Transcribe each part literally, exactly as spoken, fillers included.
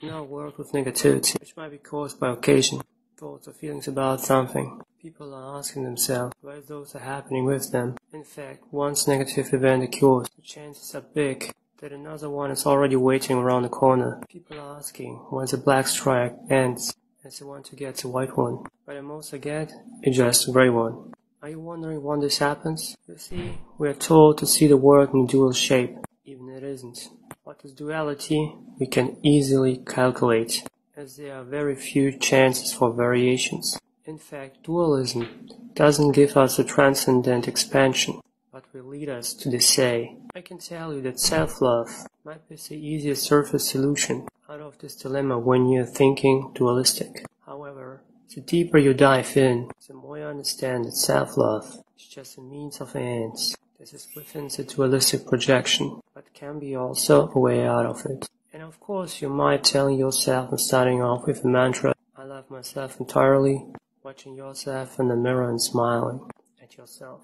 In our world with negativity, which might be caused by occasion, thoughts or feelings about something, people are asking themselves why those are happening with them. In fact, once negative event occurs, the chances are big that another one is already waiting around the corner. People are asking when the black stripe ends, and they want to get the white one, but the most they get is just the grey one. Are you wondering when this happens? You see, we are told to see the world in dual shape, even it isn't. What is duality? We can easily calculate, as there are very few chances for variations. In fact, dualism doesn't give us a transcendent expansion, but will lead us to the say. I can tell you that self-love might be the easiest surface solution out of this dilemma when you're thinking dualistic. However, the deeper you dive in, the more you understand that self-love is just a means of ends. This is within the dualistic projection, but can be also a way out of it. And of course, you might tell yourself and starting off with the mantra, I love myself entirely, watching yourself in the mirror and smiling at yourself.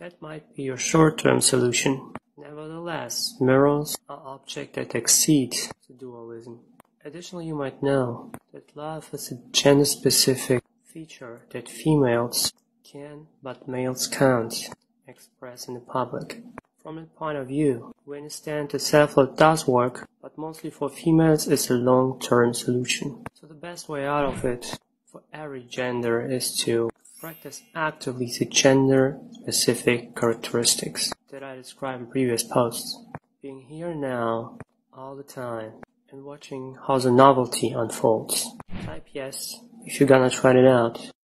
That might be your short-term solution. Nevertheless, mirrors are objects that exceed the dualism. Additionally, you might know that love is a gender-specific feature that females can, but males can't, express in the public. From that point of view, we understand that self-love does work, but mostly for females it's a long-term solution. So the best way out of it for every gender is to practice actively the gender-specific characteristics that I described in previous posts. Being here now, all the time, and watching how the novelty unfolds. Type yes if you're gonna try it out.